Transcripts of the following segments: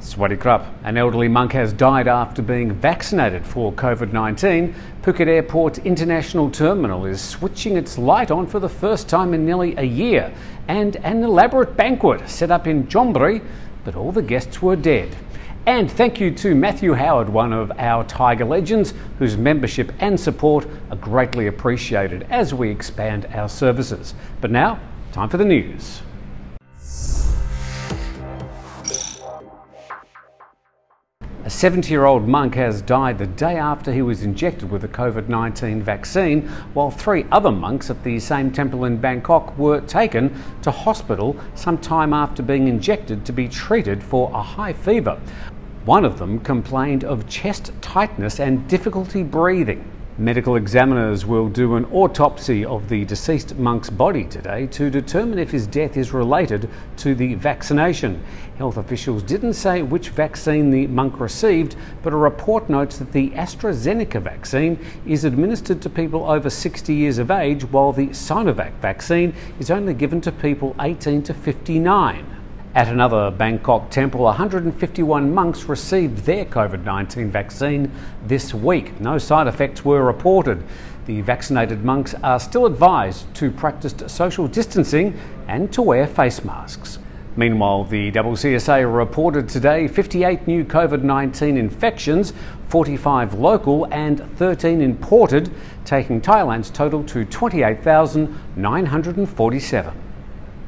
Swadee Krub. An elderly monk has died after being vaccinated for COVID-19. Phuket Airport's international terminal is switching its light on for the first time in nearly a year, and an elaborate banquet set up in Chon Buri, but all the guests were dead. And thank you to Matthew Howard, one of our Tiger legends, whose membership and support are greatly appreciated as we expand our services. But now, time for the news. A 70-year-old monk has died the day after he was injected with the COVID-19 vaccine, while three other monks at the same temple in Bangkok were taken to hospital some time after being injected to be treated for a high fever. One of them complained of chest tightness and difficulty breathing. Medical examiners will do an autopsy of the deceased monk's body today to determine if his death is related to the vaccination. Health officials didn't say which vaccine the monk received, but a report notes that the AstraZeneca vaccine is administered to people over 60 years of age, while the Sinovac vaccine is only given to people 18 to 59. At another Bangkok temple, 151 monks received their COVID-19 vaccine this week. No side effects were reported. The vaccinated monks are still advised to practice social distancing and to wear face masks. Meanwhile, the CCSA reported today 58 new COVID-19 infections, 45 local and 13 imported, taking Thailand's total to 28,947.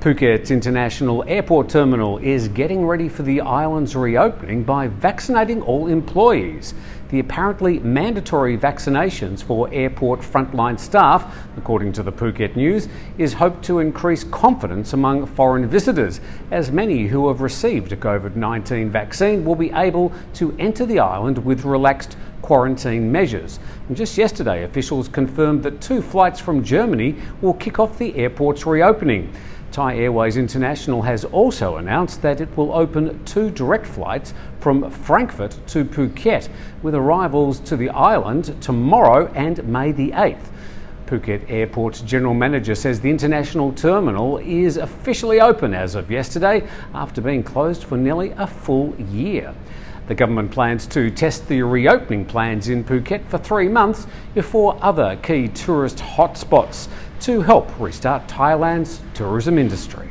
Phuket's International Airport Terminal is getting ready for the island's reopening by vaccinating all employees. The apparently mandatory vaccinations for airport frontline staff, according to the Phuket News, is hoped to increase confidence among foreign visitors, as many who have received a COVID-19 vaccine will be able to enter the island with relaxed quarantine measures. And just yesterday, officials confirmed that two flights from Germany will kick off the airport's reopening. Thai Airways International has also announced that it will open two direct flights from Frankfurt to Phuket, with arrivals to the island tomorrow and May the 8th. Phuket Airport's general manager says the international terminal is officially open as of yesterday, after being closed for nearly a full year. The government plans to test the reopening plans in Phuket for 3 months before other key tourist hotspots to help restart Thailand's tourism industry.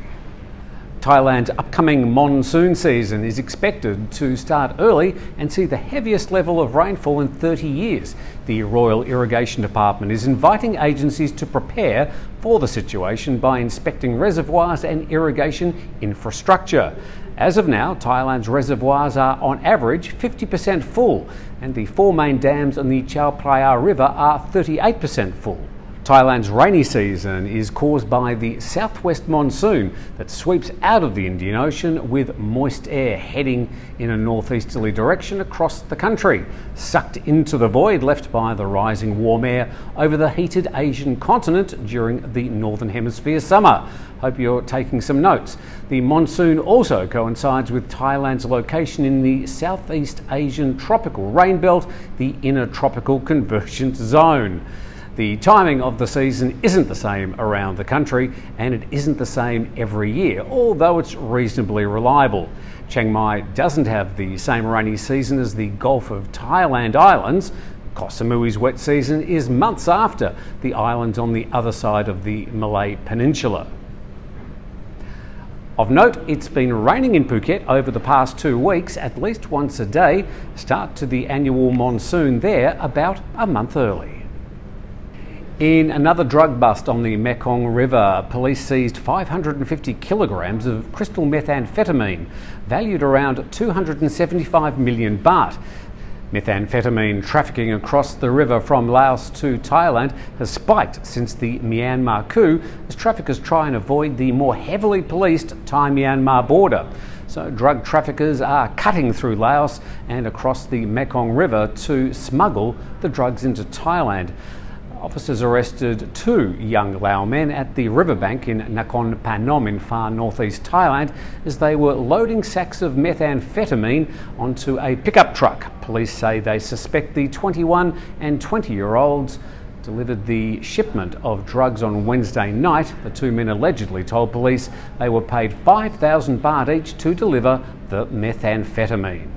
Thailand's upcoming monsoon season is expected to start early and see the heaviest level of rainfall in 30 years. The Royal Irrigation Department is inviting agencies to prepare for the situation by inspecting reservoirs and irrigation infrastructure. As of now, Thailand's reservoirs are on average 50% full, and the four main dams on the Chao Phraya River are 38% full. Thailand's rainy season is caused by the southwest monsoon that sweeps out of the Indian Ocean with moist air heading in a northeasterly direction across the country, sucked into the void left by the rising warm air over the heated Asian continent during the Northern Hemisphere summer. Hope you're taking some notes. The monsoon also coincides with Thailand's location in the Southeast Asian tropical rain belt, the Inner Tropical Convergence Zone. The timing of the season isn't the same around the country, and it isn't the same every year, although it's reasonably reliable. Chiang Mai doesn't have the same rainy season as the Gulf of Thailand Islands. Koh Samui's wet season is months after the islands on the other side of the Malay Peninsula. Of note, it's been raining in Phuket over the past 2 weeks, at least once a day. Start to the annual monsoon there about a month early. In another drug bust on the Mekong River, police seized 550 kilograms of crystal methamphetamine, valued around 275 million baht. Methamphetamine trafficking across the river from Laos to Thailand has spiked since the Myanmar coup, as traffickers try and avoid the more heavily policed Thai-Myanmar border. So drug traffickers are cutting through Laos and across the Mekong River to smuggle the drugs into Thailand. Officers arrested two young Lao men at the riverbank in Nakhon Phanom in far northeast Thailand as they were loading sacks of methamphetamine onto a pickup truck. Police say they suspect the 21- and 20-year-olds delivered the shipment of drugs on Wednesday night. The two men allegedly told police they were paid 5,000 baht each to deliver the methamphetamine.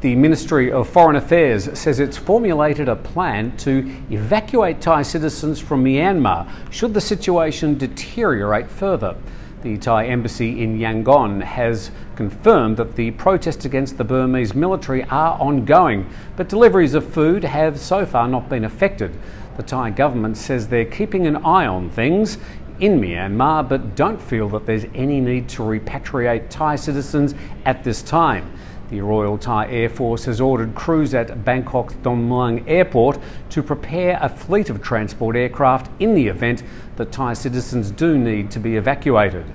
The Ministry of Foreign Affairs says it's formulated a plan to evacuate Thai citizens from Myanmar should the situation deteriorate further. The Thai embassy in Yangon has confirmed that the protests against the Burmese military are ongoing, but deliveries of food have so far not been affected. The Thai government says they're keeping an eye on things in Myanmar, but don't feel that there's any need to repatriate Thai citizens at this time. The Royal Thai Air Force has ordered crews at Bangkok's Don Mueang Airport to prepare a fleet of transport aircraft in the event that Thai citizens do need to be evacuated.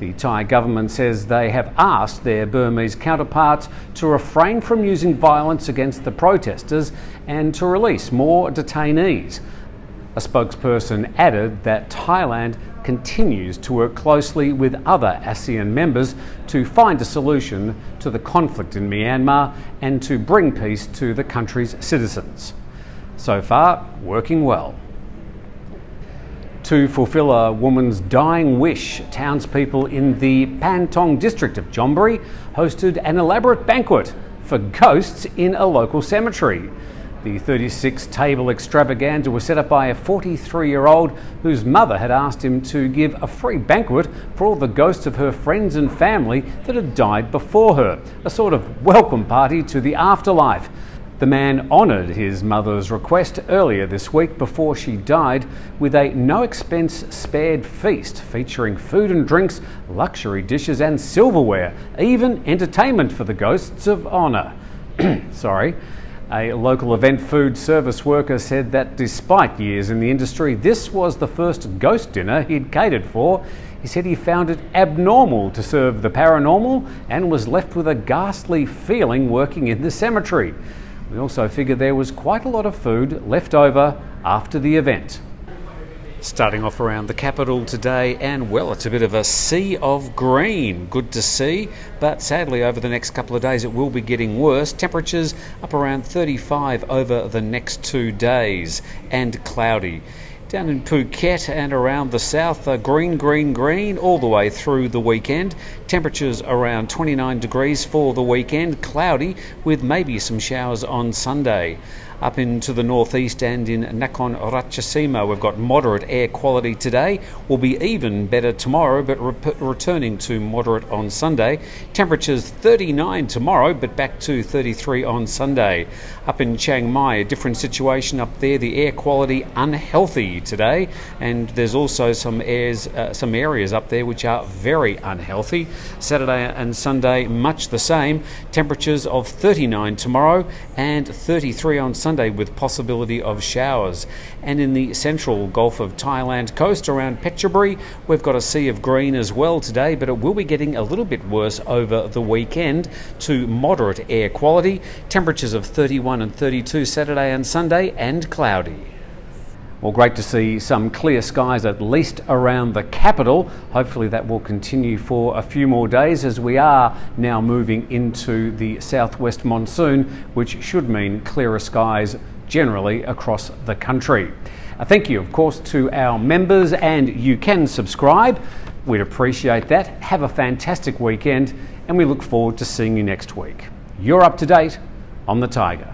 The Thai government says they have asked their Burmese counterparts to refrain from using violence against the protesters and to release more detainees. A spokesperson added that Thailand continues to work closely with other ASEAN members to find a solution to the conflict in Myanmar and to bring peace to the country's citizens. So far, working well. To fulfil a woman's dying wish, townspeople in the Pantong district of Chon Buri hosted an elaborate banquet for ghosts in a local cemetery. The 36-table extravaganza was set up by a 43-year-old whose mother had asked him to give a free banquet for all the ghosts of her friends and family that had died before her, a sort of welcome party to the afterlife. The man honoured his mother's request earlier this week before she died with a no-expense-spared feast featuring food and drinks, luxury dishes and silverware, even entertainment for the ghosts of honour. Sorry. A local event food service worker said that despite years in the industry, this was the first ghost dinner he'd catered for. He said he found it abnormal to serve the paranormal and was left with a ghastly feeling working in the cemetery. We also figured there was quite a lot of food left over after the event. Starting off around the capital today, and well, it's a bit of a sea of green. Good to see, but sadly over the next couple of days it will be getting worse. Temperatures up around 35 over the next 2 days and cloudy. Down in Phuket and around the south, green, green, green all the way through the weekend. Temperatures around 29 degrees for the weekend, cloudy with maybe some showers on Sunday. Up into the northeast and in Nakhon Ratchasima, we've got moderate air quality today. Will be even better tomorrow, but returning to moderate on Sunday. Temperatures 39 tomorrow, but back to 33 on Sunday. Up in Chiang Mai, a different situation up there. The air quality unhealthy today, and there's also some areas up there which are very unhealthy. Saturday and Sunday, much the same. Temperatures of 39 tomorrow and 33 on Sunday. With possibility of showers. And in the central Gulf of Thailand coast around Petchaburi, we've got a sea of green as well today, but it will be getting a little bit worse over the weekend to moderate air quality. Temperatures of 31 and 32 Saturday and Sunday and cloudy. Well, great to see some clear skies at least around the capital. Hopefully that will continue for a few more days as we are now moving into the southwest monsoon, which should mean clearer skies generally across the country. A thank you, of course, to our members, and you can subscribe. We'd appreciate that. Have a fantastic weekend, and we look forward to seeing you next week. You're up to date on The Tiger.